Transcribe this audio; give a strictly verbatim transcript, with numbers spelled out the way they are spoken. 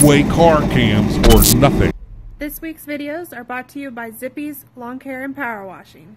Speedway Car Cams or nothing. This week's videos are brought to you by Zippy's Lawn Care and Power Washing.